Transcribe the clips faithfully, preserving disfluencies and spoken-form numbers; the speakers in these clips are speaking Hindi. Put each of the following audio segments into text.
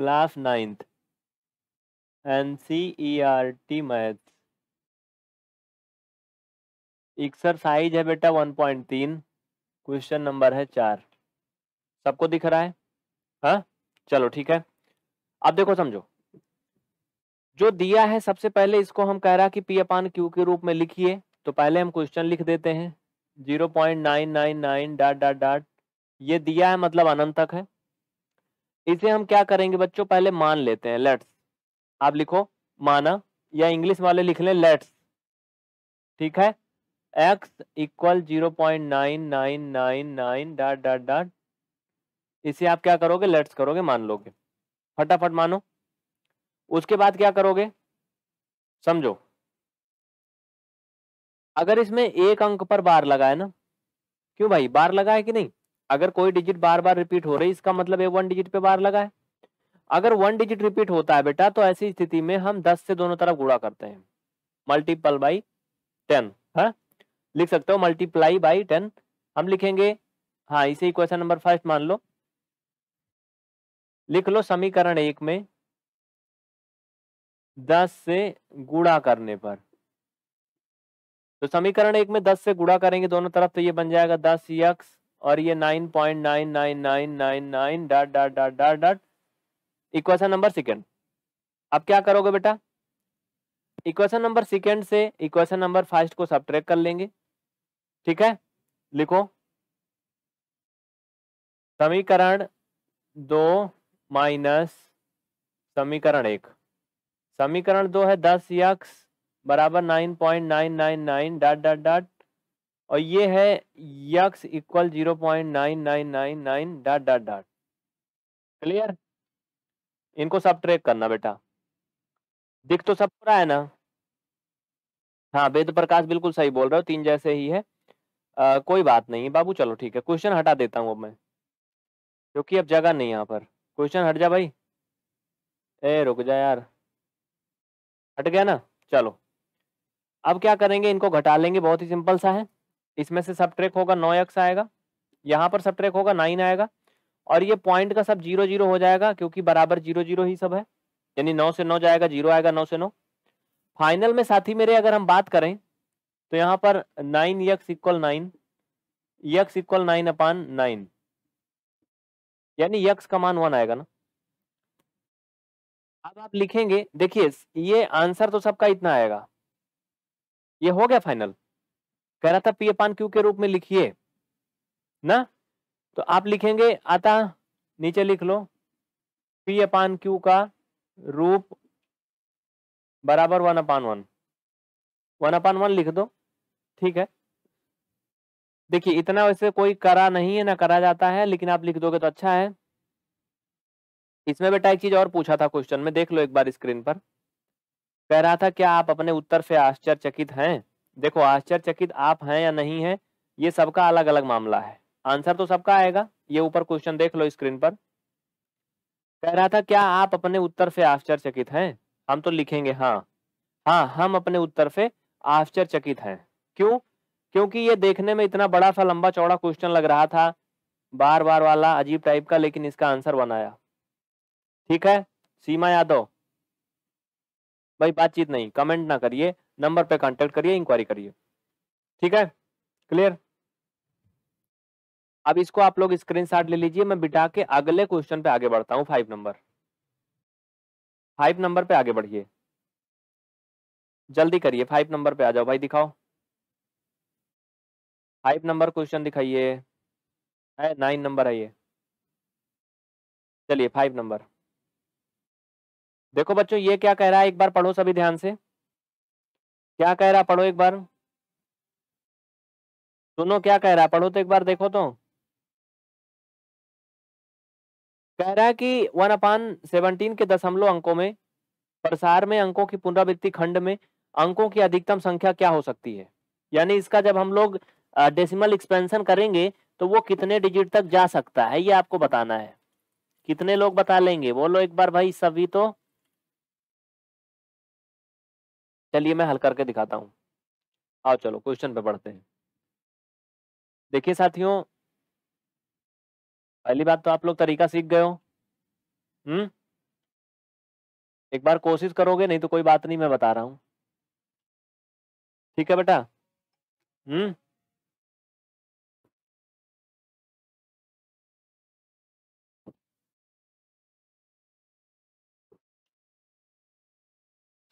Class ninth NCERT maths. Exercise है बेटा वन पॉइंट तीन, क्वेश्चन नंबर है चार। सबको दिख रहा है? हाँ चलो ठीक है। अब देखो समझो, जो दिया है सबसे पहले इसको हम कह रहा कि पी अपान क्यू के रूप में लिखिए, तो पहले हम क्वेश्चन लिख देते हैं। Zero point nine nine nine dot dot dot, ये दिया है मतलब अनंत तक है। इसे हम क्या करेंगे बच्चों, पहले मान लेते हैं। लेट्स, आप लिखो माना, या इंग्लिश वाले लिख लें लेट्स, ठीक है। X equal zero point nine nine nine nine dot dot dot, इसे आप क्या करोगे, लेट्स करोगे, मान लोगे, फटाफट मानो। उसके बाद क्या करोगे समझो, अगर इसमें एक अंक पर बार लगाए ना, क्यों भाई बार लगाए कि नहीं? अगर कोई डिजिट बार बार रिपीट हो रही है इसका मतलब है वन डिजिट पे बार लगा है। अगर वन डिजिट रिपीट होता है बेटा तो ऐसी स्थिति में हम दस से दोनों तरफ गुणा करते हैं, मल्टीपल बाई टेन। हाँ लिख सकते हो मल्टीप्लाई बाई टेन, हम लिखेंगे। हाँ इसे ही क्वेश्चन नंबर फर्स्ट मान लो, लिख लो समीकरण एक में दस से गुणा करने पर, तो समीकरण एक में दस से गुणा करेंगे दोनों तरफ, तो ये बन जाएगा दस एक्स और ये nine point nine nine nine nine nine dot dot dot dot dot. Equation number second, अब क्या करोगे बेटा, इक्वेशन नंबर सेकंड से इक्वेशन नंबर फर्स्ट को सबट्रैक्ट कर लेंगे, ठीक है। लिखो समीकरण दो माइनस समीकरण एक, समीकरण दो है दस एक्स बराबर nine point nine nine nine dot dot dot, और ये है x equal zero point nine nine nine nine dot dot dot. Clear? इनको सब ट्रैक करना बेटा, दिख तो सब रहा है ना? हाँ वेद प्रकाश बिल्कुल सही बोल रहे हो, तीन जैसे ही है। आ, कोई बात नहीं बाबू, चलो ठीक है। क्वेश्चन हटा देता हूँ मैं क्योंकि अब जगह नहीं यहाँ पर। क्वेश्चन हट जा भाई, ए रुक जा यार, हट गया ना। चलो अब क्या करेंगे, इनको घटा लेंगे, बहुत ही सिंपल सा है। इसमें से सबट्रैक्ट होगा, नौ एक्स आएगा, यहाँ पर सबट्रैक्ट होगा, नाइन आएगा, और ये पॉइंट का सब जीरो जीरो हो जाएगा क्योंकि बराबर जीरो जीरो ही सब है, यानी नौ से नौ जाएगा, जीरो आएगा, नौ से नौ। फाइनल में साथी मेरे अगर हम बात करें तो यहाँ पर nine x equal nine, x equal nine upon nine, यानी यक्स का मान वन आएगा ना। अब आप लिखेंगे, देखिए ये आंसर तो सबका इतना आएगा, ये हो गया फाइनल। कह रहा था पी अपान क्यू के रूप में लिखिए ना, तो आप लिखेंगे आता, नीचे लिख लो पी अपान क्यू का रूप बराबर one upon one, one upon one लिख दो, ठीक है। देखिए इतना वैसे कोई करा नहीं है ना, करा जाता है, लेकिन आप लिख दोगे तो अच्छा है। इसमें बेटा एक चीज और पूछा था क्वेश्चन में, देख लो एक बार स्क्रीन पर। कह रहा था क्या आप अपने उत्तर से आश्चर्यचकित हैं? देखो आश्चर्यचकित आप हैं या नहीं हैं ये सबका अलग अलग मामला है, आंसर तो सबका आएगा। ये ऊपर क्वेश्चन देख लो स्क्रीन पर, कह रहा था क्या आप अपने उत्तर से आश्चर्यचकित हैं? हम तो लिखेंगे हाँ, हाँ हम अपने उत्तर से आश्चर्यचकित हैं। क्यों? क्योंकि ये देखने में इतना बड़ा सा लंबा चौड़ा क्वेश्चन लग रहा था, बार बार वाला अजीब टाइप का, लेकिन इसका आंसर बनाया, ठीक है। सीमा यादव भाई बातचीत नहीं, कमेंट ना करिए, नंबर पे कांटेक्ट करिए, इंक्वायरी करिए, ठीक है। क्लियर? अब इसको आप लोग स्क्रीनशॉट ले लीजिए, मैं बिठा के अगले क्वेश्चन पे आगे बढ़ता हूँ। फाइव नंबर, फाइव नंबर पे आगे बढ़िए, जल्दी करिए, फाइव नंबर पे आ जाओ भाई, दिखाओ फाइव नंबर क्वेश्चन, दिखाइए। है नाइन नंबर है ये, चलिए फाइव नंबर। देखो बच्चों ये क्या कह रहा है, एक बार पढ़ो सभी ध्यान से, क्या कह रहा पढ़ो एक बार, सुनो क्या कह रहा पढ़ो तो एक बार देखो। तो कह रहा है कि वन अपान सेवनटीन के दशमलव अंकों में प्रसार में अंकों की पुनरावृत्ति खंड में अंकों की अधिकतम संख्या क्या हो सकती है, यानी इसका जब हम लोग डेसिमल एक्सपेंशन करेंगे तो वो कितने डिजिट तक जा सकता है, ये आपको बताना है। कितने लोग बता लेंगे बोलो एक बार भाई, सभी तो? चलिए मैं हल करके दिखाता हूँ, आओ चलो क्वेश्चन पे पढ़ते हैं। देखिए साथियों पहली बात तो आप लोग तरीका सीख गए हो, हम्म एक बार कोशिश करोगे, नहीं तो कोई बात नहीं, मैं बता रहा हूँ। ठीक है बेटा। हम्म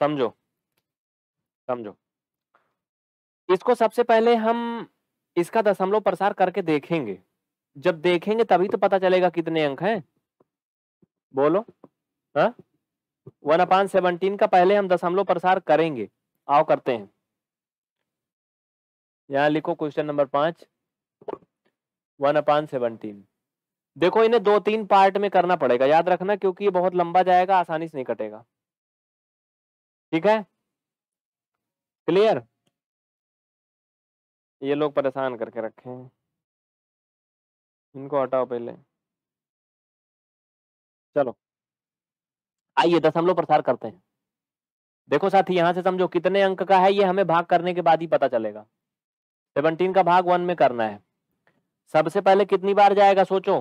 समझो समझो इसको। सबसे पहले हम इसका दशमलव प्रसार करके देखेंगे। जब देखेंगे तभी तो पता चलेगा कितने अंक हैं। बोलो। हाँ, वन अपान सेवनटीन का पहले हम दशमलव प्रसार करेंगे। आओ करते हैं। यहाँ लिखो क्वेश्चन नंबर पांच, वन अपान सेवनटीन। देखो इन्हें दो तीन पार्ट में करना पड़ेगा, याद रखना, क्योंकि ये बहुत लंबा जाएगा, आसानी से नहीं कटेगा। ठीक है, क्लियर? ये लोग परेशान करके रखे हैं, इनको हटाओ पहले। चलो आइए दशमलव प्रसार करते हैं। देखो साथी, यहां से समझो कितने अंक का है, ये हमें भाग करने के बाद ही पता चलेगा। सेवनटीन का भाग वन में करना है। सबसे पहले कितनी बार जाएगा सोचो?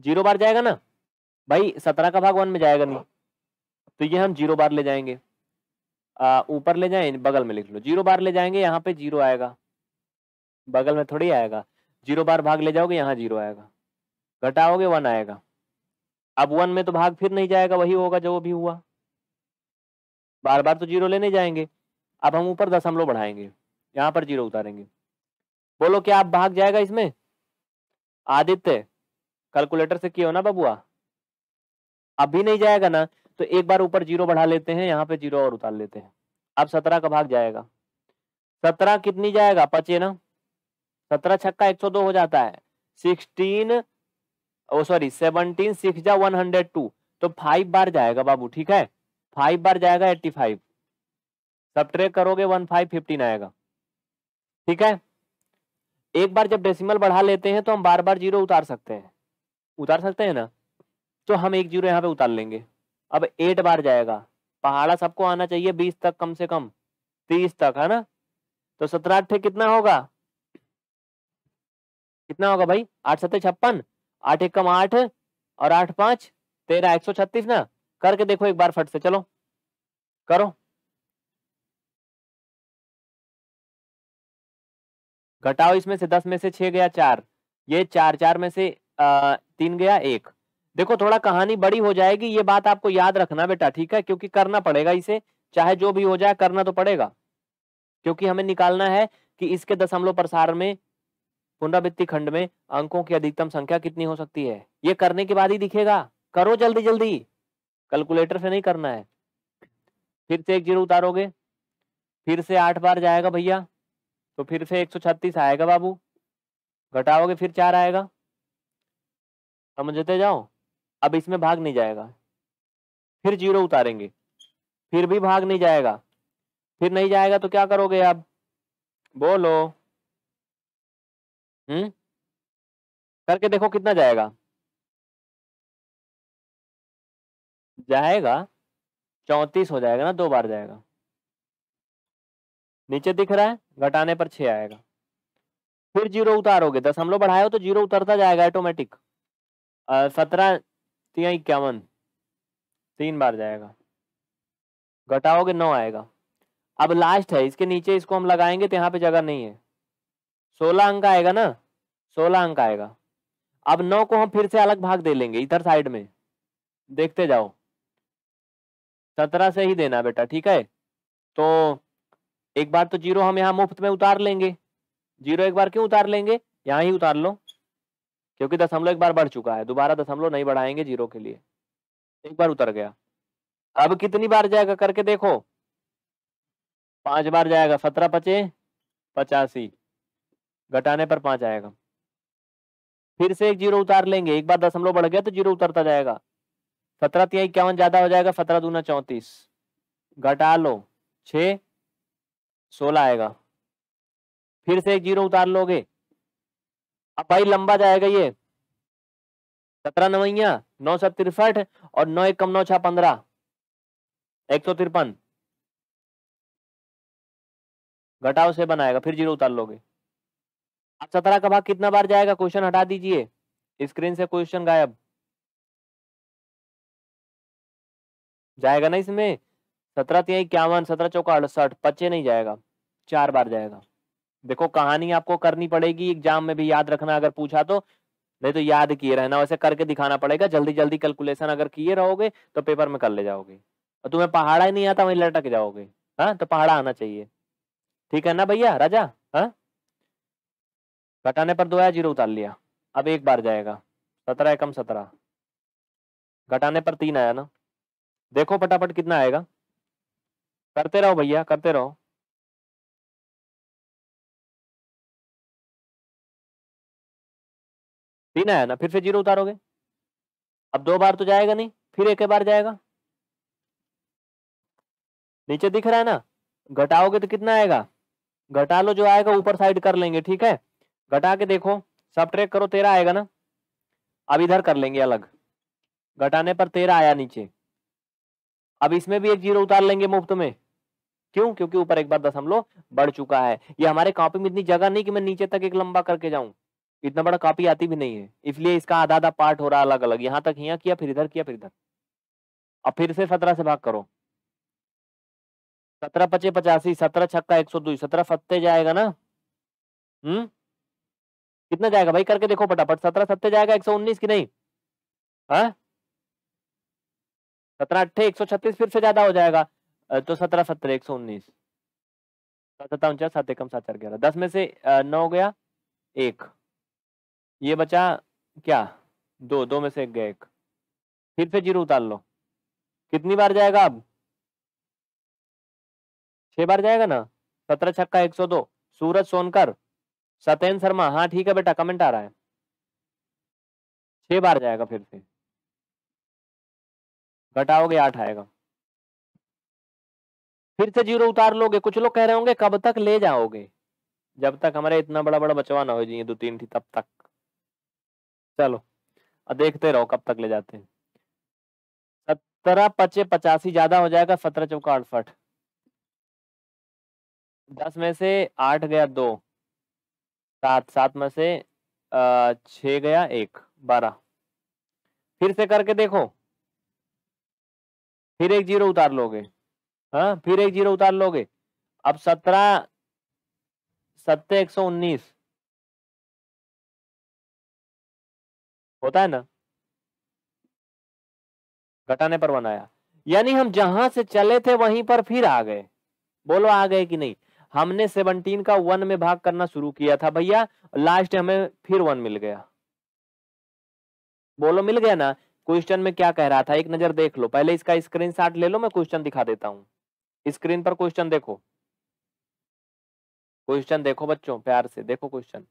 जीरो बार जाएगा ना भाई, सत्रह का भाग वन में जाएगा नहीं, तो ये हम जीरो बार ले जाएंगे। ऊपर ले जाए, बगल में लिख लो, जीरो बार ले जाएंगे, यहाँ पे जीरो आएगा, बगल में थोड़ी आएगा। जीरो बार भाग ले जाओगे, यहाँ जीरो आएगा, घटाओगे वन आएगा। अब वन में तो भाग फिर नहीं जाएगा, वही होगा जो भी हुआ, बार बार तो जीरो लेने जाएंगे। अब हम ऊपर दशमलव बढ़ाएंगे, यहाँ पर जीरो उतारेंगे। बोलो क्या अब भाग जाएगा इसमें? आदित्य, कैलकुलेटर से किए हो ना बबुआ? अब भी नहीं जाएगा ना, तो एक बार ऊपर जीरो बढ़ा लेते हैं, यहाँ पे जीरो और उतार लेते हैं। अब सत्रह का भाग जाएगा। सत्रह कितनी जाएगा? पचे ना, सत्रह छक्का एक सौ दो हो जाता है। Sixteen oh sorry seventeen six जा वन हंड्रेड टू, तो फाइव बार जाएगा बाबू। ठीक है, फाइव बार जाएगा, एट्टी फाइव। सब्ट्रैक्ट करोगे वन फाइव फिफ्टीन आएगा। ठीक है, एक बार जब डेसिमल बढ़ा लेते हैं तो हम बार बार जीरो उतार सकते हैं, उतार सकते हैं ना, तो हम एक जीरो यहाँ पे उतार लेंगे। अब एट बार जाएगा, पहाड़ा सबको आना चाहिए, बीस तक कम से कम, तीस तक, है ना? तो सत्रह अट्ठे कितना होगा? कितना होगा भाई? आठ सत्ते छप्पन, आठ एक कम आठ, और आठ पाँच तेरह, एक सौ छत्तीस ना। करके देखो एक बार फट से, चलो करो। घटाओ इसमें से, दस में से छः गया चार, ये चार, चार में से आ, तीन गया एक। देखो थोड़ा कहानी बड़ी हो जाएगी, ये बात आपको याद रखना बेटा, ठीक है, क्योंकि करना पड़ेगा इसे, चाहे जो भी हो जाए करना तो पड़ेगा, क्योंकि हमें निकालना है कि इसके दशमलव प्रसार में पुनरावृत्ति खंड में अंकों की अधिकतम संख्या कितनी हो सकती है। ये करने के बाद ही दिखेगा, करो जल्दी जल्दी, कैलकुलेटर से नहीं करना है। फिर से एक जीरो उतारोगे, फिर से आठ बार जाएगा भैया, तो फिर से एक सौ छत्तीस आएगा बाबू, घटाओगे फिर चार आएगा, समझते जाओ। अब इसमें भाग नहीं जाएगा, फिर जीरो उतारेंगे, फिर भी भाग नहीं जाएगा। फिर नहीं जाएगा तो क्या करोगे आप? बोलो। हम्म करके देखो कितना जाएगा। जाएगा चौंतीस हो जाएगा ना, दो बार जाएगा, नीचे दिख रहा है, घटाने पर छः आएगा। फिर जीरो उतारोगे, दशमलव बढ़ाए हो तो जीरो उतरता जाएगा ऑटोमेटिक। सत्रह इक्यावन, तीन बार जाएगा, घटाओगे नौ आएगा। अब लास्ट है, इसके नीचे इसको हम लगाएंगे तो यहाँ पे जगह नहीं है। सोलह अंक आएगा ना, सोलह अंक आएगा। अब नौ को हम फिर से अलग भाग दे लेंगे इधर साइड में, देखते जाओ। सत्रह से ही देना बेटा, ठीक है? तो एक बार तो जीरो हम यहाँ मुफ्त में उतार लेंगे। जीरो एक बार क्यों उतार लेंगे? यहाँ ही उतार लो, क्योंकि दशमलव एक बार बढ़ चुका है, दोबारा दशमलव नहीं बढ़ाएंगे जीरो के लिए, एक बार उतर गया। अब कितनी बार जाएगा करके देखो? पांच बार जाएगा। सत्रह पचे पचासी, घटाने पर पांच आएगा। फिर से एक जीरो उतार लेंगे, एक बार दशमलव बढ़ गया तो जीरो उतरता जाएगा। सत्रह तिया इक्यावन ज्यादा हो जाएगा, सत्रह दूना चौंतीस, घटा लो छः, सोलह आएगा। फिर से एक जीरो उतार लोगे। अब भाई लंबा जाएगा ये, सत्रह नवैया नौ सौ तिरसठ, और नौ एक कम नौ छः पंद्रह, एक सौ तिरपन, घटाओ से बनाएगा। फिर जीरो उतार लोगे। अब सत्रह का भाग कितना बार जाएगा? क्वेश्चन हटा दीजिए स्क्रीन से, क्वेश्चन गायब। जाएगा ना इसमें, सत्रह तिहाई इक्यावन, सत्रह चौका अड़सठ, पच्चे नहीं जाएगा, चार बार जाएगा। देखो कहानी आपको करनी पड़ेगी एग्जाम में भी, याद रखना अगर पूछा तो, नहीं तो याद किए रहना, वैसे करके दिखाना पड़ेगा। जल्दी जल्दी कैलकुलेशन अगर किए रहोगे तो पेपर में कर ले जाओगे, और तुम्हें पहाड़ा ही नहीं आता वहीं लटक जाओगे। हाँ तो पहाड़ा आना चाहिए, ठीक है ना भैया राजा। हाँ घटाने पर दो या जीरो उतार लिया, अब एक बार जाएगा, सत्रह एकम सत्रह, घटाने पर तीन आया ना। देखो फटाफट कितना आएगा, करते रहो भैया करते रहो। तीन आया ना, फिर से जीरो उतारोगे, अब दो बार तो जाएगा नहीं, फिर एक बार जाएगा। नीचे दिख रहा है ना, घटाओगे तो कितना आएगा, घटा लो जो आएगा ऊपर साइड कर लेंगे, ठीक है। घटा के देखो, सबट्रैक्ट करो, तेरह आएगा ना, अब इधर कर लेंगे अलग, घटाने पर तेरह आया नीचे। अब इसमें भी एक जीरो उतार लेंगे मुफ्त में, क्यों, क्योंकि ऊपर एक बार दशमलव बढ़ चुका है। ये हमारे कॉपी में इतनी जगह नहीं कि मैं नीचे तक एक लंबा करके जाऊं, इतना बड़ा कॉपी आती भी नहीं है, इसलिए इसका आधा आधा पार्ट हो रहा अलग अलग, यहाँ तक यहाँ किया, फिर इधर किया, फिर इधर। अब फिर से सत्रह से भाग करो, सत्रह पचे पचासी, सत्रह छक्का एक सौ दो, सत्रह सत्ते जाएगा ना। हम्म कितना जाएगा भाई, करके देखो फटाफट, सत्रह सत्ते जाएगा एक सौ उन्नीस की नहीं, हाँ सत्रह अट्ठे एक सौ छत्तीस, फिर से ज्यादा हो जाएगा तो सत्रह सत्रह एक सौ उन्नीस, सत्ता उनचास, सात एकम सात चार ग्यारह, दस में से नौ गया एक, ये बचा क्या दो, दो में से एक गया एक, फिर से जीरो उतार लो, कितनी बार जाएगा, अब छह बार जाएगा ना। सत्रह छक्का एक सौ दो, सूरज सोनकर, सत्येंद्र शर्मा, हाँ ठीक है बेटा कमेंट आ रहा है, छह बार जाएगा, फिर से घटाओगे आठ आएगा, फिर से जीरो उतार लोगे। कुछ लोग कह रहे होंगे कब तक ले जाओगे, जब तक हमारे इतना बड़ा बड़ा बचवा ना हो जाए दो तीन थी तब तक। चलो अब देखते रहो कब तक ले जाते हैं। सत्रह पचे पचासी ज्यादा हो जाएगा, सत्रह चौका अड़सठ, दस में से आठ गया दो, सात सात में से छः गया एक, बारह, फिर से करके देखो, फिर एक जीरो उतार लोगे, हाँ फिर एक जीरो उतार लोगे। अब सत्रह सत्ते एक सौ उन्नीस होता है ना, घटाने पर बनाया, यानी हम जहां से चले थे वहीं पर फिर आ गए। बोलो आ गए कि नहीं, हमने सत्रह का वन में भाग करना शुरू किया था भैया, लास्ट हमें फिर वन मिल गया। बोलो मिल गया ना, क्वेश्चन में क्या कह रहा था एक नजर देख लो, पहले इसका स्क्रीनशॉट ले लो, मैं क्वेश्चन दिखा देता हूं। स्क्रीन पर क्वेश्चन देखो, क्वेश्चन देखो बच्चों प्यार से देखो, क्वेश्चन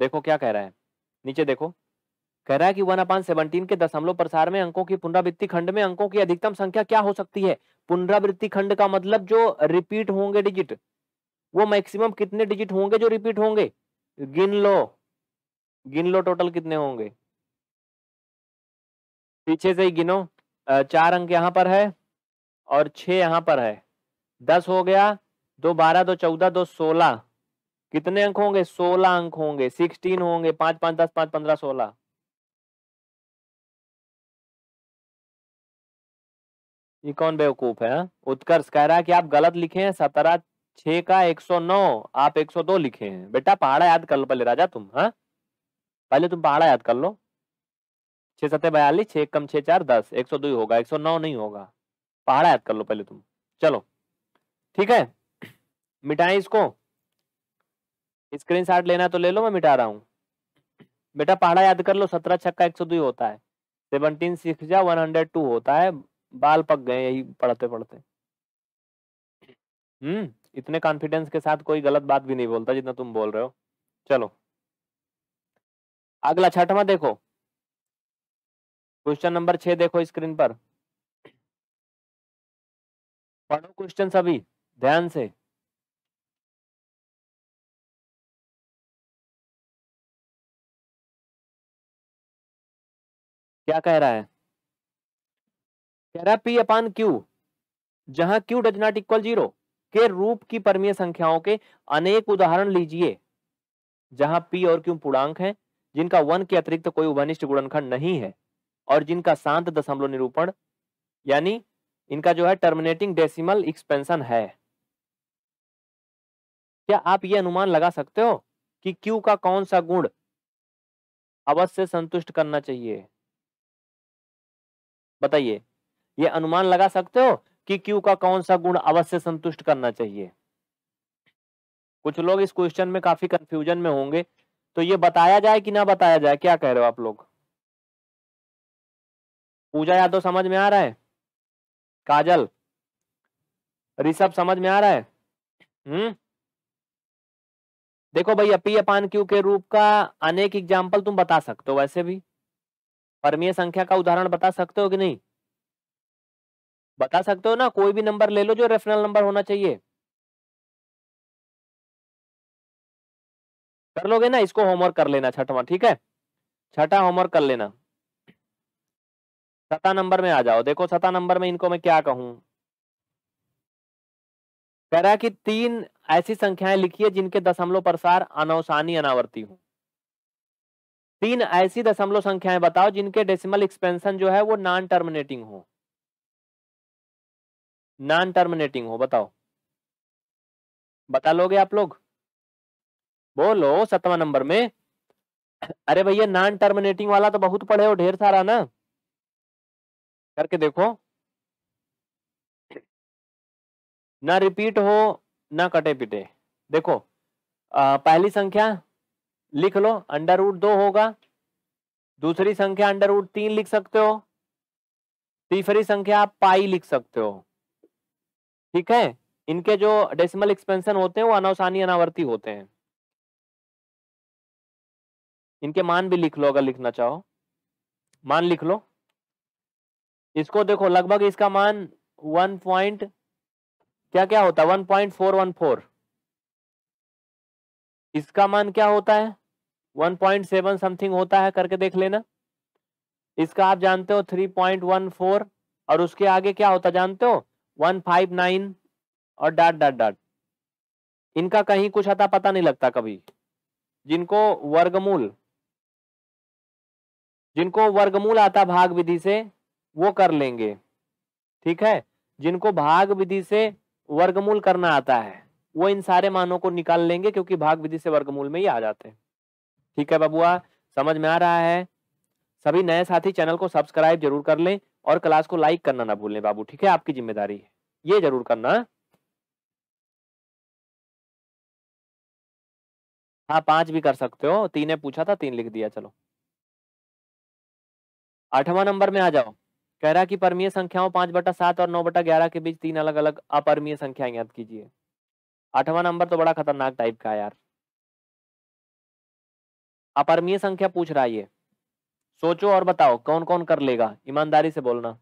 देखो क्या कह रहा है। नीचे देखो, कह रहा है कि वन अपान सेवनटीन के दशमलव प्रसार में अंकों की पुनरावृत्ति खंड में अंकों की अधिकतम संख्या क्या हो सकती है। पुनरावृत्ति खंड का मतलब जो रिपीट होंगे डिजिट, वो मैक्सिमम कितने डिजिट होंगे जो रिपीट होंगे, गिन लो गिन लो, टोटल कितने होंगे, पीछे से ही गिनो। चार अंक यहाँ पर है और छः यहाँ पर है, दस हो गया, दो बारह, दो चौदह, दो सोलह, कितने अंक होंगे, सोलह अंक होंगे, सिक्सटीन होंगे, पाँच पाँच दस, पाँच पंद्रह, सोलह। ये कौन बेवकूफ है। उत्कर्ष कह रहा है कि आप गलत लिखे हैं, सत्रह छः का एक सौ नौ आप एक सौ दो लिखे हैं। बेटा पहाड़ा याद कर लो पहले राजा तुम, हाँ पहले तुम पहाड़ा याद कर लो। छः सत्तर बयालीस, छः कम छः चार दस, एक सौ दो होगा, एक सौ नौ नहीं होगा। पहाड़ा याद कर लो पहले तुम, चलो ठीक है। मिटाएं इसको, स्क्रीनशॉट लेना तो ले लो, मैं मिटा रहा हूँ। बेटा पहाड़ा याद कर लो, सत्रह छक्का एक सौ दो होता है, सेवनटीन सिक्स जा वन हंड्रेड टू होता है। बाल पक गए यही पढ़ते पढ़ते। हम्म इतने कॉन्फिडेंस के साथ कोई गलत बात भी नहीं बोलता जितना तुम बोल रहे हो। चलो अगला छठवा देखो, क्वेश्चन नंबर छह देखो स्क्रीन पर, पढ़ो क्वेश्चन सभी ध्यान से। क्या कह रहा है, कह रहा है पी अपान क्यू जहां q does not equal zero के रूप की परिमेय संख्याओं के अनेक उदाहरण लीजिए, जहां पी और क्यू पूर्णांक हैं जिनका वन के अतिरिक्त कोई उभयनिष्ठ गुणनखंड नहीं है। और जिनका शांत दशमलव निरूपण यानी इनका जो है टर्मिनेटिंग डेसिमल एक्सपेंशन है। क्या आप ये अनुमान लगा सकते हो कि क्यू का कौन सा गुण अवश्य संतुष्ट करना चाहिए? बताइए, ये अनुमान लगा सकते हो कि क्यू का कौन सा गुण अवश्य संतुष्ट करना चाहिए? कुछ लोग इस क्वेश्चन में काफी कंफ्यूजन में होंगे, तो ये बताया जाए कि ना बताया जाए, क्या कह रहे हो आप लोग? पूजा यादव समझ में आ रहा है? काजल, ऋषभ समझ में आ रहा है? हम्म देखो भैया, पी अपान क्यू के रूप का अनेक एग्जाम्पल तुम बता सकते हो, वैसे भी परमीय संख्या का उदाहरण बता सकते हो कि नहीं? बता सकते हो ना? कोई भी नंबर ले लो जो रेफरल नंबर होना चाहिए, कर लोगे ना? इसको होमवर्क कर लेना छठवा, ठीक है? छठा होमवर्क कर लेना। सता नंबर में आ जाओ। देखो सता नंबर में इनको मैं क्या कहूं, कह रहा कि तीन ऐसी संख्याएं लिखिए जिनके दशमलव प्रसार अनवसानी अनावर्ती हो। तीन ऐसी दशमलव संख्याएं बताओ जिनके डेसिमल एक्सपेंशन जो है वो नॉन टर्मिनेटिंग हो, नॉन टर्मिनेटिंग हो। बताओ, बता लोगे आप लोग? बोलो सतवा नंबर में। अरे भैया नॉन टर्मिनेटिंग वाला तो बहुत पढ़े हो, ढेर सारा ना, करके देखो ना, रिपीट हो ना कटे पिटे। देखो आ, पहली संख्या लिख लो, अंडर रूट दो होगा। दूसरी संख्या अंडर रूट तीन लिख सकते हो। तीसरी संख्या आप पाई लिख सकते हो, ठीक है? इनके जो डेसिमल एक्सपेंशन होते हैं वो अनवसानी अनावर्ती होते हैं। इनके मान भी लिख लो अगर लिखना चाहो, मान लिख लो। इसको देखो, लगभग इसका मान वन पॉइंट क्या क्या होता है, one point four one four. इसका मान क्या होता है, वन पॉइंट सेवन समथिंग होता है, करके देख लेना। इसका आप जानते हो थ्री पॉइंट वन फोर और उसके आगे क्या होता जानते हो, वन फाइव नाइन और डॉट डॉट डॉट। इनका कहीं कुछ अता पता नहीं लगता कभी। जिनको वर्गमूल जिनको वर्गमूल आता भाग विधि से वो कर लेंगे, ठीक है? जिनको भाग विधि से वर्गमूल करना आता है वो इन सारे मानों को निकाल लेंगे, क्योंकि भाग विधि से वर्गमूल में ही आ जाते हैं। ठीक है बबुआ, समझ में आ रहा है? सभी नए साथी चैनल को सब्सक्राइब जरूर कर लें और क्लास को लाइक करना ना भूलें बाबू, ठीक है? आपकी जिम्मेदारी है, ये जरूर करना। हाँ, पांच भी कर सकते हो, तीन ने पूछा था, तीन लिख दिया। चलो आठवां नंबर में आ जाओ। कह रहा कि परमीय संख्याओं पांच बटा सात और नौ बटा ग्यारह के बीच तीन अलग अलग अपरमीय संख्याएं ज्ञात कीजिए। आठवां नंबर तो बड़ा खतरनाक टाइप का है यार, अपरमीय संख्या पूछ रहा है ये। सोचो और बताओ कौन कौन कर लेगा, ईमानदारी से बोलना।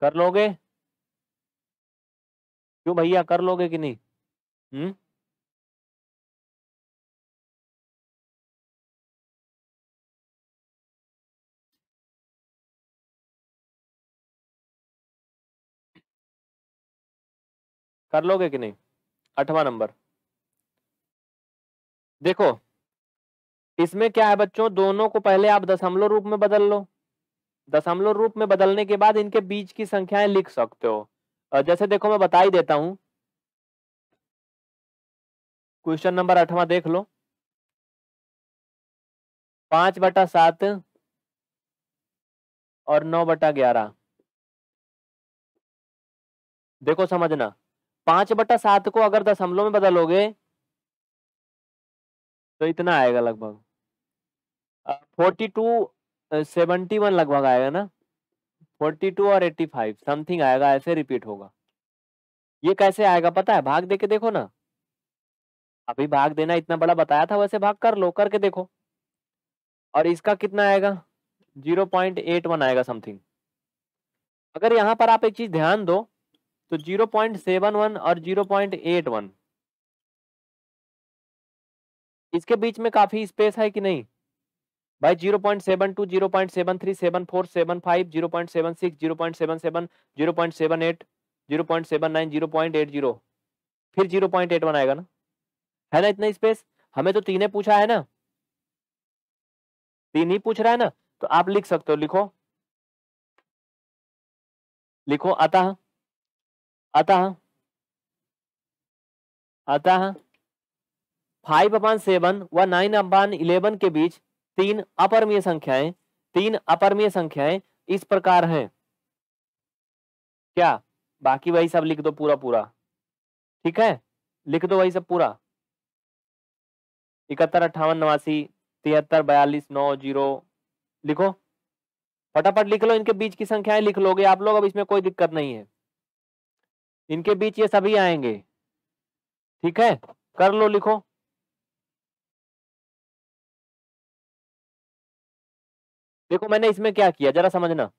कर लोगे? क्यों भैया, कर लोगे कि नहीं? हम्म कर लोगे कि नहीं? आठवां नंबर देखो, इसमें क्या है बच्चों, दोनों को पहले आप दशमलव रूप में बदल लो। दशमलव रूप में बदलने के बाद इनके बीच की संख्याएं लिख सकते हो। जैसे देखो मैं बता ही देता हूं, क्वेश्चन नंबर आठवां देख लो। पांच बटा सात और नौ बटा ग्यारह। देखो समझना, पांच बटा सात को अगर दशमलव में बदलोगे तो इतना आएगा, लगभग फोर्टी टू सेवेंटी वन लगभग आएगा ना, फोर्टी टू और एट्टी फाइव समथिंग आएगा, ऐसे रिपीट होगा। ये कैसे आएगा पता है? भाग दे के देखो ना, अभी भाग देना इतना बड़ा बताया था, वैसे भाग कर लो, करके देखो। और इसका कितना आएगा, जीरो पॉइंट एट वन आएगा समथिंग। अगर यहाँ पर आप एक चीज ध्यान दो तो जीरो पॉइंट सेवन वन और जीरो पॉइंट एट वन इसके बीच में काफी स्पेस है कि नहीं भाई? Zero point seven two, zero point seven three, seven four, seven five, zero point seven six, zero point seven seven, zero point seven eight, zero point seven nine, zero point eight zero, फिर जीरो पॉइंट एट वन आएगा ना, है ना? इतना स्पेस हमें तो तीन पूछा है ना, तीन ही पूछ रहा है ना, तो आप लिख सकते हो, लिखो लिखो अतः अतः अतः फाइव अपान सेवन व नाइन अपान इलेवन के बीच तीन अपरिमेय संख्याएं तीन अपरिमेय संख्याएं इस प्रकार हैं। क्या बाकी वही सब लिख दो पूरा पूरा, ठीक है, लिख दो वही सब पूरा, इकहत्तर अट्ठावन नवासी तिहत्तर बयालीस नौ जीरो, लिखो फटाफट लिख लो, इनके बीच की संख्याएं लिख लोगे आप लोग, अब इसमें कोई दिक्कत नहीं है, इनके बीच ये सभी आएंगे, ठीक है, कर लो, लिखो। देखो मैंने इसमें क्या किया जरा समझना,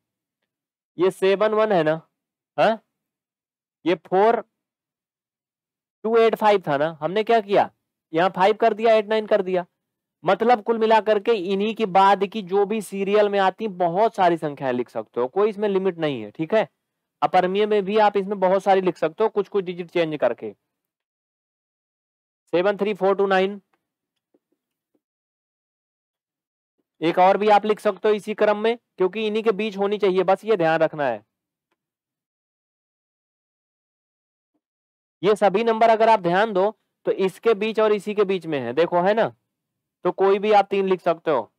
ये सेवन वन है ना, हाँ ये फोर टू एट फाइव था ना, हमने क्या किया यहाँ फाइव कर दिया, एट नाइन कर दिया, मतलब कुल मिलाकर के इन्हीं के बाद की जो भी सीरियल में आती बहुत सारी संख्याएं लिख सकते हो, कोई इसमें लिमिट नहीं है, ठीक है। अपरिमेय में भी आप इसमें बहुत सारी लिख सकते हो, कुछ कुछ डिजिट चेंज करके। Seven three four two nine, एक और भी आप लिख सकते हो इसी क्रम में, क्योंकि इन्हीं के बीच होनी चाहिए, बस ये ध्यान रखना है। ये सभी नंबर अगर आप ध्यान दो तो इसके बीच और इसी के बीच में है, देखो है ना, तो कोई भी आप तीन लिख सकते हो।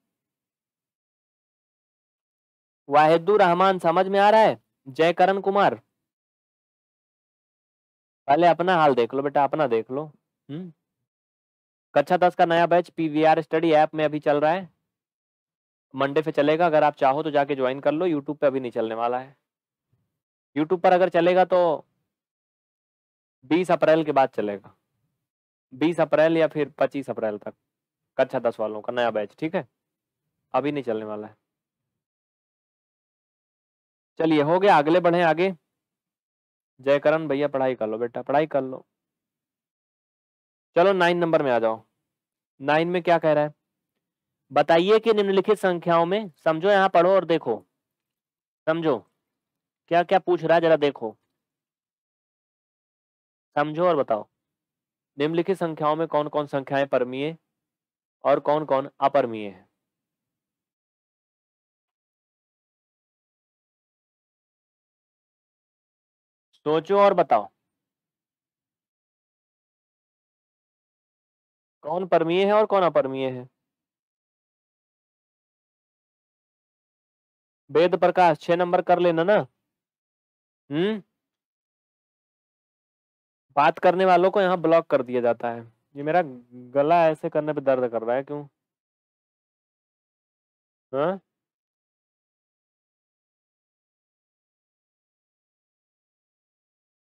वाहिदुर रहमान समझ में आ रहा है, जय करण कुमार। पहले अपना हाल देख लो बेटा, अपना देख लो। हम्म कक्षा दस का नया बैच पीवीआर स्टडी ऐप में अभी चल रहा है, मंडे पे चलेगा, अगर आप चाहो तो जाके ज्वाइन कर लो। यूट्यूब पे अभी नहीं चलने वाला है, यूट्यूब पर अगर चलेगा तो बीस अप्रैल के बाद चलेगा, बीस अप्रैल या फिर पच्चीस अप्रैल तक, कक्षा दस वालों का नया बैच, ठीक है, अभी नहीं चलने वाला है। चलिए हो गया, अगले बढ़े आगे। जयकरण भैया पढ़ाई कर लो बेटा, पढ़ाई कर लो। चलो नाइन नंबर में आ जाओ। नाइन में क्या कह रहा है, बताइए कि निम्नलिखित संख्याओं में, समझो यहाँ पढ़ो और देखो, समझो क्या क्या पूछ रहा है, जरा देखो समझो और बताओ। निम्नलिखित संख्याओं में कौन कौन संख्याएं परिमेय और कौन कौन अपरिमेय है। सोचो और बताओ, कौन परिमेय है और कौन अपरिमेय है। वेद प्रकाश छह नंबर कर लेना ना। हम्म बात करने वालों को यहाँ ब्लॉक कर दिया जाता है। ये मेरा गला ऐसे करने पे दर्द कर रहा है, क्यों? हाँ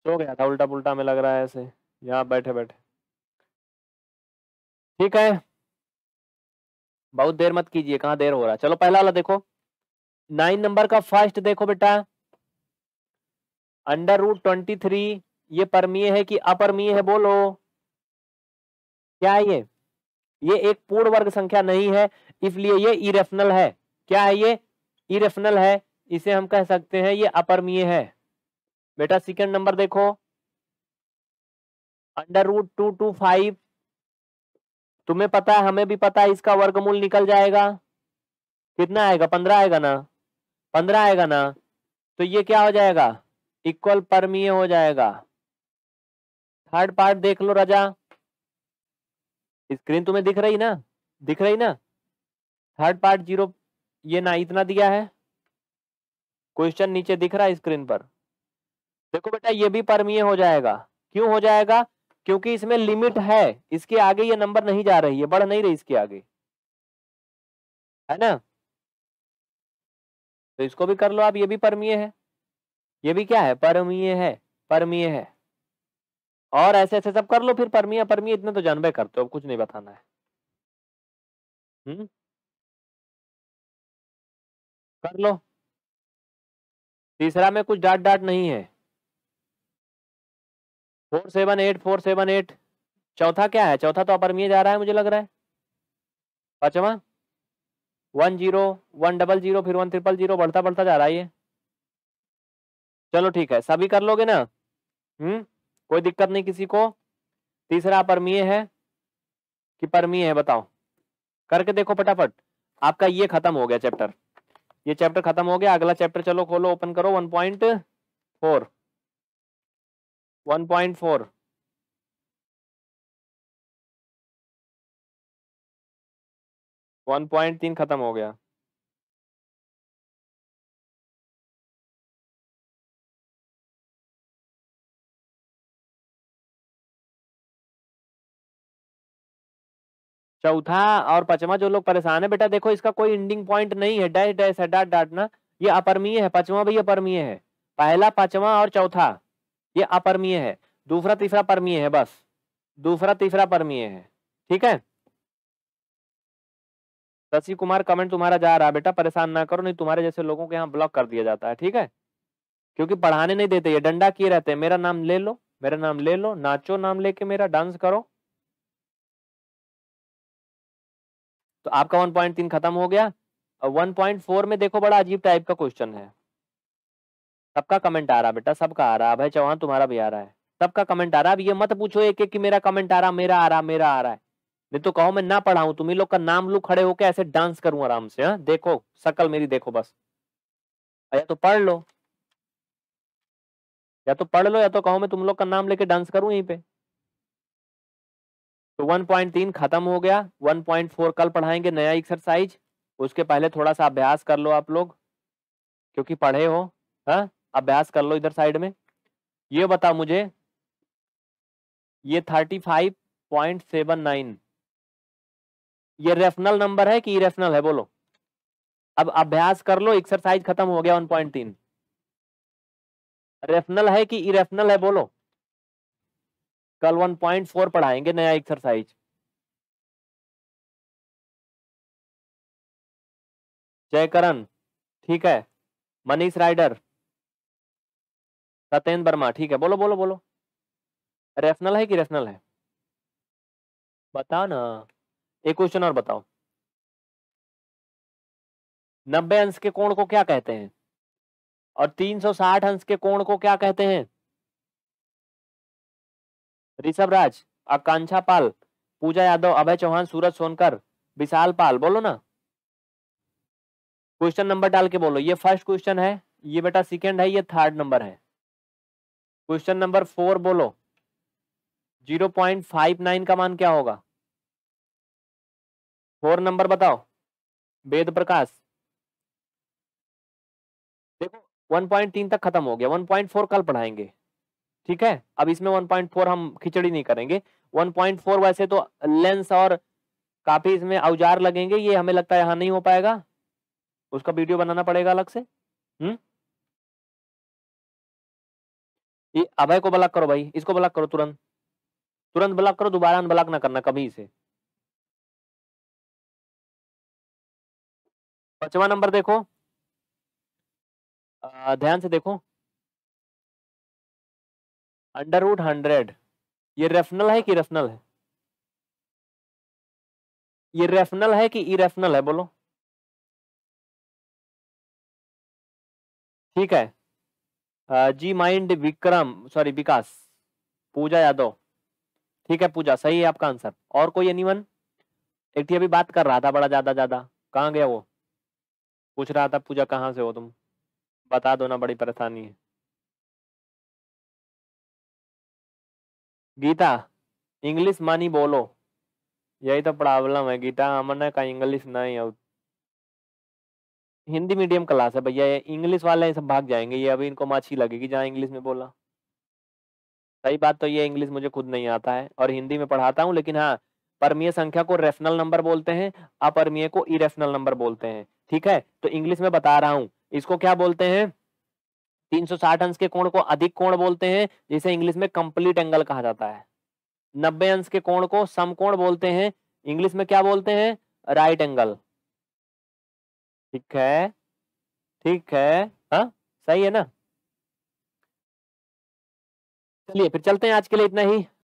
सो गया था, उल्टा पुल्टा में लग रहा है ऐसे यहाँ बैठे बैठे। ठीक है, बहुत देर मत कीजिए, कहाँ देर हो रहा है। चलो पहला वाला देखो, नाइन नंबर का फर्स्ट देखो बेटा। अंडर रूट ट्वेंटी थ्री ये परमीय है कि अपरमीय है, बोलो क्या है। ये ये एक पूर्ण वर्ग संख्या नहीं है, इसलिए ये इरेशनल है। क्या है ये? इरेशनल है, इसे हम कह सकते हैं ये अपरिमेय है बेटा। सेकंड नंबर देखो, under root two two five, तुम्हें पता है, हमें भी पता है, इसका वर्गमूल निकल जाएगा। कितना आएगा? पंद्रह आएगा ना, पंद्रह आएगा ना, तो ये क्या हो जाएगा? इक्वल परमीय हो जाएगा। थर्ड पार्ट देख लो राजा, स्क्रीन तुम्हें दिख रही ना, दिख रही ना। थर्ड पार्ट जीरो, ये ना इतना दिया है क्वेश्चन, नीचे दिख रहा है स्क्रीन पर। देखो बेटा ये भी परमीय हो जाएगा। क्यों हो जाएगा? क्योंकि इसमें लिमिट है, इसके आगे ये नंबर नहीं जा रही है, बढ़ नहीं रही इसके आगे, है ना, तो इसको भी कर लो आप। ये भी परमीय है, ये भी क्या है? परमीय है, परमीय है। और ऐसे ऐसे सब कर लो फिर, परमीय परमीय इतना तो जानबे करते हो, कुछ नहीं बताना है। हम्म कर लो। तीसरा में कुछ डाट डाट नहीं है। Four seven eight four seven eight चौथा क्या है? चौथा तो अपरिमेय जा रहा है मुझे लग रहा है। पांचवा one zero one double zero फिर वन ट्रिपल जीरो, बढ़ता बढ़ता जा रहा है ये। चलो ठीक है, सभी कर लोगे ना, हम्म कोई दिक्कत नहीं किसी को। तीसरा परमीय है कि परमीय है बताओ, करके देखो फटाफट। आपका ये खत्म हो गया चैप्टर, ये चैप्टर खत्म हो गया। अगला चैप्टर चलो खोलो, ओपन करो one point four, one point four one point तीन खत्म हो गया। चौथा और पांचवा जो लोग परेशान है बेटा देखो इसका कोई एंडिंग पॉइंट नहीं है, डैश डैश है, डाट डाटना, ये अपरमीय है। पांचवा भी अपरमीय है, पहला पांचवा और चौथा ये अपरमीय है, दूसरा तीसरा परमीय है, बस दूसरा तीसरा परमीय है। ठीक है शशि कुमार कमेंट तुम्हारा जा रहा है बेटा, परेशान ना करो नहीं तुम्हारे जैसे लोगों के यहाँ ब्लॉक कर दिया जाता है। ठीक है क्योंकि पढ़ाने नहीं देते, ये डंडा किए रहते हैं, मेरा नाम ले लो मेरा नाम ले लो, नाचो नाम लेके मेरा, डांस करो। तो आपका वन पॉइंट तीन खत्म हो गया। और वन पॉइंट फोर में देखो बड़ा अजीब टाइप का क्वेश्चन है, सबका कमेंट आ रहा बेटा, सबका आ रहा, अभय चौहान तुम्हारा भी आ रहा है, सबका कमेंट आ रहा। अब ये मत पूछो एक एक कि मेरा कमेंट आ रहा मेरा आ रहा मेरा आ रहा है, नहीं तो कहो मैं ना पढ़ाऊं, तुम ही लोग का नाम लू खड़े होकर, ऐसे डांस करूं आराम से, हाँ देखो शक्ल मेरी देखो बस। या तो पढ़ लो या तो पढ़ लो या तो कहो मैं तुम लोग का नाम लेके डांस करूं यहीं पे। तो वन पॉइंट तीन खत्म हो गया। वन पॉइंट फोर कल पढ़ाएंगे, नया एक्सरसाइज, उसके पहले थोड़ा सा अभ्यास कर लो आप लोग क्योंकि पढ़े हो, हाँ अभ्यास कर लो। इधर साइड में ये बताओ मुझे, ये thirty five point seven nine ये रेफनल नंबर है कि इरेफनल है बोलो। अब अभ्यास कर लो, एक्सरसाइज खत्म हो गया वन पॉइंट तीन। रेफनल है कि इरेफनल है बोलो। कल वन पॉइंट फोर पढ़ाएंगे, नया एक्सरसाइज। जयकरण ठीक है, मनीष राइडर, सत्येंद्र वर्मा ठीक है, बोलो बोलो बोलो। रेफनल है कि रेफनल है बताओ ना। एक क्वेश्चन और बताओ, नब्बे अंश के कोण को क्या कहते हैं और तीन सौ साठ अंश के कोण को क्या कहते हैं? ऋषभ राज, आकांक्षा पाल, पूजा यादव, अभय चौहान, सूरज सोनकर, विशाल पाल, बोलो ना। क्वेश्चन नंबर डाल के बोलो। ये फर्स्ट क्वेश्चन है, ये बेटा सेकंड है, ये थर्ड नंबर है। क्वेश्चन नंबर फोर बोलो, जीरो पॉइंट फाइव नाइन का मान क्या होगा? फोर नंबर बताओ वेद प्रकाश। देखो वन पॉइंट तीन तक खत्म हो गया, वन पॉइंट फोर कल पढ़ाएंगे ठीक है। अब इसमें वन पॉइंट फोर हम खिचड़ी नहीं करेंगे। वन पॉइंट फोर वैसे तो लेंस और काफी इसमें औजार लगेंगे, ये हमें लगता है यहाँ नहीं हो पाएगा, उसका वीडियो बनाना पड़ेगा अलग से। हम्म ये अभय को ब्लॉक करो भाई, इसको ब्लॉक करो, तुरंत तुरंत ब्लॉक करो, दोबारा अनब्लॉक ना करना कभी इसे। पांचवा नंबर देखो, ध्यान से देखो, अंडर रूट हंड्रेड, ये रेफनल है कि रेफनल है? ये रेफनल है कि इरेफनल है बोलो। ठीक है जी माइंड विक्रम, सॉरी विकास, पूजा यादव ठीक है, पूजा सही है आपका आंसर। और कोई एनीवन? एक अभी बात कर रहा था बड़ा ज्यादा ज्यादा, कहाँ गया वो? पूछ रहा था पूजा कहाँ से हो तुम, बता दो ना, बड़ी परेशानी है। गीता इंग्लिश मानी बोलो, यही तो प्रॉब्लम है गीता, हमने का इंग्लिश नहीं है। हिंदी मीडियम क्लास है भैया, ये इंग्लिश वाले ये सब भाग जाएंगे, ये अभी इनको माछी लगेगी जहाँ इंग्लिश में बोला। सही बात तो ये इंग्लिश मुझे खुद नहीं आता है और हिंदी में पढ़ाता हूँ, लेकिन हाँ परमीय संख्या को रेफनल नंबर बोलते हैं, अपरमीय को इरेफनल नंबर बोलते हैं ठीक है। तो इंग्लिश में बता रहा हूँ, इसको क्या बोलते हैं? तीन सौ साठ अंश के कोण को अधिक कोण बोलते हैं, जिसे इंग्लिश में कंप्लीट एंगल कहा जाता है। नब्बे अंश के कोण को समकोण बोलते हैं, इंग्लिश में क्या बोलते हैं? Right angle. ठीक है ठीक है, हाँ सही है ना। चलिए फिर चलते हैं, आज के लिए इतना ही।